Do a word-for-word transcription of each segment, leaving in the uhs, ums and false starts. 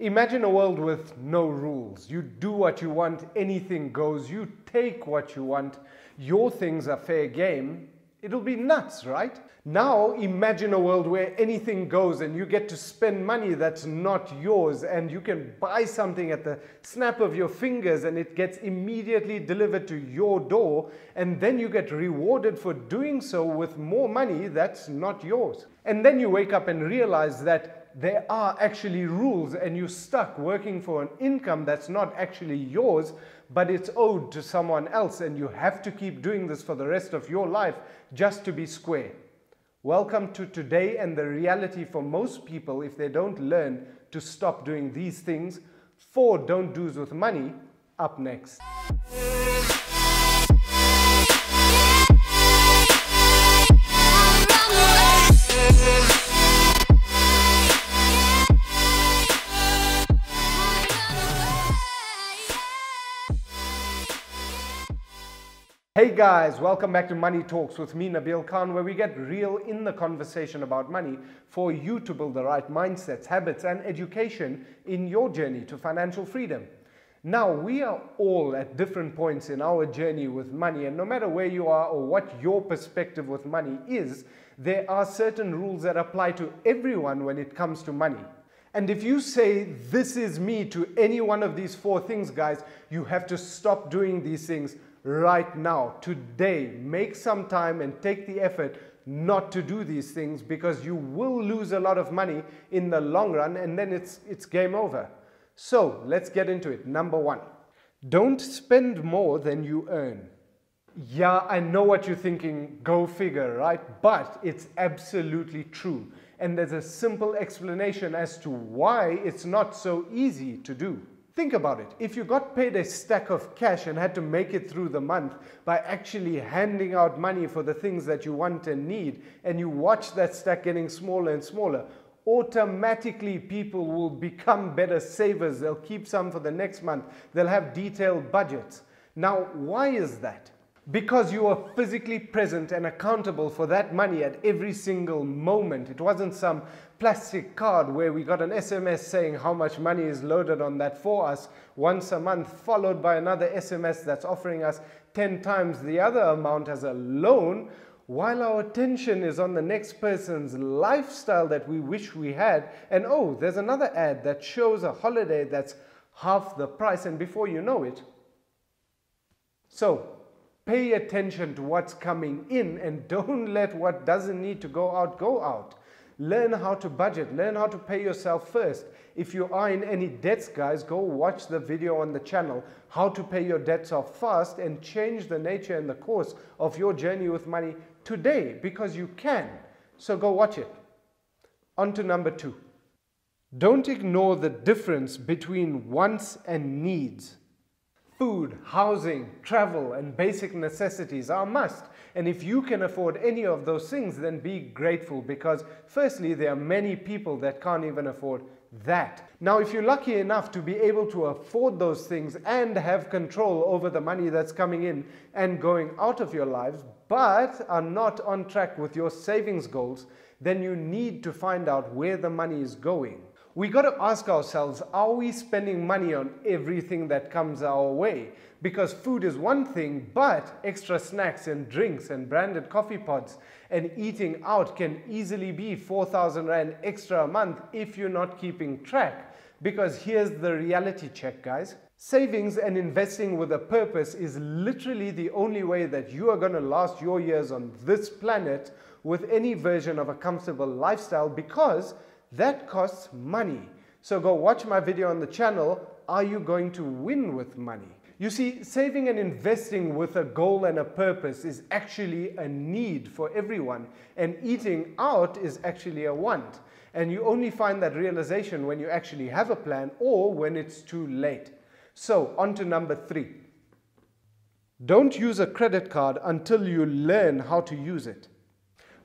Imagine a world with no rules. You do what you want, anything goes, you take what you want, your things are fair game. It'll be nuts, right? Now imagine a world where anything goes and you get to spend money that's not yours, and you can buy something at the snap of your fingers and it gets immediately delivered to your door, and then you get rewarded for doing so with more money that's not yours. And then you wake up and realize that there are actually rules and you're stuck working for an income that's not actually yours, but it's owed to someone else, and you have to keep doing this for the rest of your life just to be square. Welcome to today and the reality for most people if they don't learn to stop doing these things. Four don't do's with money, up next. Hey guys, welcome back to Money Talks with me, Nabeel Khan, where we get real in the conversation about money for you to build the right mindsets, habits, and education in your journey to financial freedom. Now, we are all at different points in our journey with money, and no matter where you are or what your perspective with money is, there are certain rules that apply to everyone when it comes to money. And if you say, this is me, to any one of these four things, guys, you have to stop doing these things right now, today. Make some time and take the effort not to do these things, because you will lose a lot of money in the long run, and then it's, it's game over. So let's get into it. Number one, don't spend more than you earn. Yeah, I know what you're thinking, go figure, right? But it's absolutely true. And there's a simple explanation as to why it's not so easy to do. Think about it. If you got paid a stack of cash and had to make it through the month by actually handing out money for the things that you want and need, and you watch that stack getting smaller and smaller, automatically people will become better savers. They'll keep some for the next month. They'll have detailed budgets. Now, why is that? Because you are physically present and accountable for that money at every single moment. It wasn't some plastic card where we got an S M S saying how much money is loaded on that for us once a month, followed by another S M S that's offering us ten times the other amount as a loan, while our attention is on the next person's lifestyle that we wish we had. And oh, there's another ad that shows a holiday that's half the price, and before you know it. So pay attention to what's coming in, and don't let what doesn't need to go out, go out. Learn how to budget. Learn how to pay yourself first. If you are in any debts, guys, go watch the video on the channel, How to Pay Your Debts Off Fast, and change the nature and the course of your journey with money today, because you can. So go watch it. On to number two. Don't ignore the difference between wants and needs. Food, housing, travel, and basic necessities are must. And if you can afford any of those things, then be grateful, because firstly, there are many people that can't even afford that. Now, if you're lucky enough to be able to afford those things and have control over the money that's coming in and going out of your lives, but are not on track with your savings goals, then you need to find out where the money is going. We got to ask ourselves, are we spending money on everything that comes our way? Because food is one thing, but extra snacks and drinks and branded coffee pods and eating out can easily be four thousand rand extra a month if you're not keeping track. Because here's the reality check, guys. Savings and investing with a purpose is literally the only way that you are going to last your years on this planet with any version of a comfortable lifestyle, because that costs money. So go watch my video on the channel, Are You Going to Win with Money? You see, saving and investing with a goal and a purpose is actually a need for everyone, and eating out is actually a want. And you only find that realization when you actually have a plan or when it's too late. So on to number three. Don't use a credit card until you learn how to use it.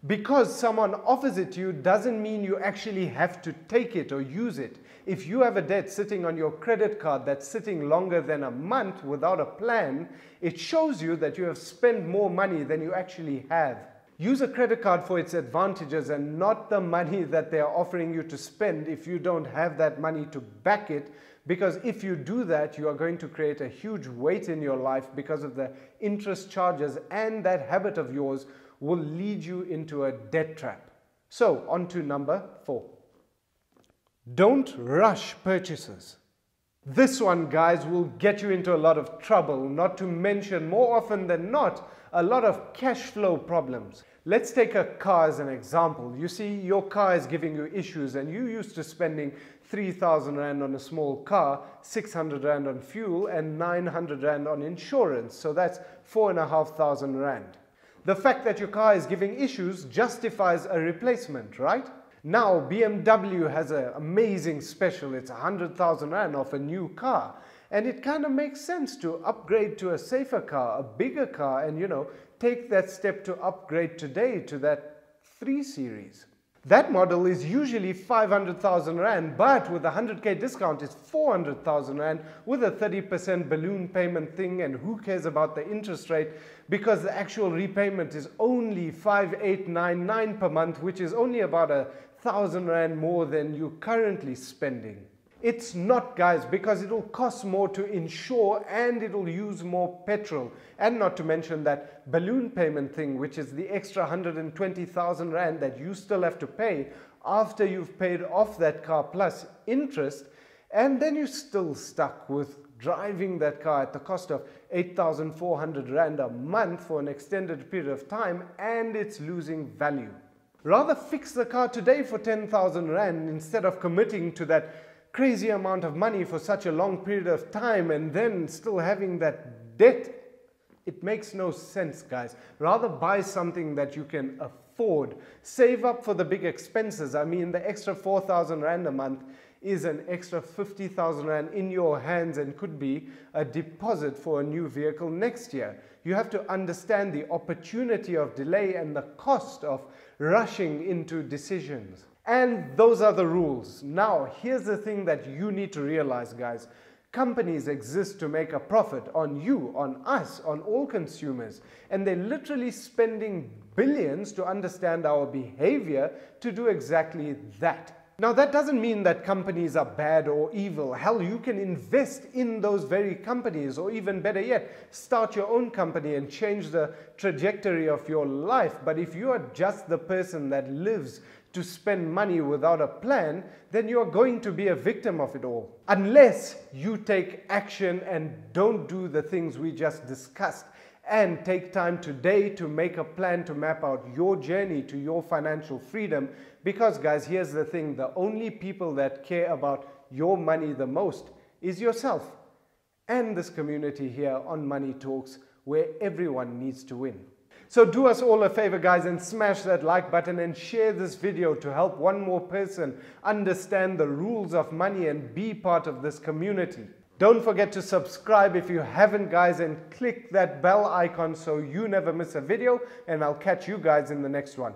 Because someone offers it to you doesn't mean you actually have to take it or use it. If you have a debt sitting on your credit card that's sitting longer than a month without a plan, it shows you that you have spent more money than you actually have. Use a credit card for its advantages and not the money that they are offering you to spend if you don't have that money to back it, because if you do that, you are going to create a huge weight in your life because of the interest charges, and that habit of yours will lead you into a debt trap. So on to number four. Don't rush purchases. This one, guys, will get you into a lot of trouble, not to mention, more often than not, a lot of cash flow problems. Let's take a car as an example. You see, your car is giving you issues and you're used to spending three thousand rand on a small car, six hundred rand on fuel and nine hundred rand on insurance. So that's four and a half thousand rand. The fact that your car is giving issues justifies a replacement, right? Now B M W has an amazing special. It's one hundred thousand rand off a new car, and it kind of makes sense to upgrade to a safer car, a bigger car, and you know, take that step to upgrade today to that three series. That model is usually five hundred thousand rand, but with a one hundred K discount it's four hundred thousand rand with a thirty percent balloon payment thing, and who cares about the interest rate because the actual repayment is only five thousand eight hundred ninety-nine per month, which is only about a thousand rand more than you're currently spending. It's not, guys, because it'll cost more to insure and it'll use more petrol, and not to mention that balloon payment thing, which is the extra one hundred twenty thousand rand that you still have to pay after you've paid off that car plus interest, and then you're still stuck with driving that car at the cost of eight thousand four hundred rand a month for an extended period of time, and it's losing value. Rather fix the car today for ten thousand rand instead of committing to that crazy amount of money for such a long period of time and then still having that debt. It makes no sense, guys. Rather buy something that you can afford. Save up for the big expenses. I mean, the extra four thousand rand a month is an extra fifty thousand rand in your hands and could be a deposit for a new vehicle next year. You have to understand the opportunity of delay and the cost of rushing into decisions. And those are the rules. Now, here's the thing that you need to realize, guys. Companies exist to make a profit on you, on us, on all consumers. And they're literally spending billions to understand our behavior to do exactly that. Now, that doesn't mean that companies are bad or evil. Hell, you can invest in those very companies, or even better yet, start your own company and change the trajectory of your life. But if you are just the person that lives to spend money without a plan, then you're going to be a victim of it all. Unless you take action and don't do the things we just discussed, and take time today to make a plan to map out your journey to your financial freedom. Because, guys, here's the thing, the only people that care about your money the most is yourself and this community here on Money Talks, where everyone needs to win. So do us all a favor, guys, and smash that like button and share this video to help one more person understand the rules of money and be part of this community. Don't forget to subscribe if you haven't, guys, and click that bell icon so you never miss a video, and I'll catch you guys in the next one.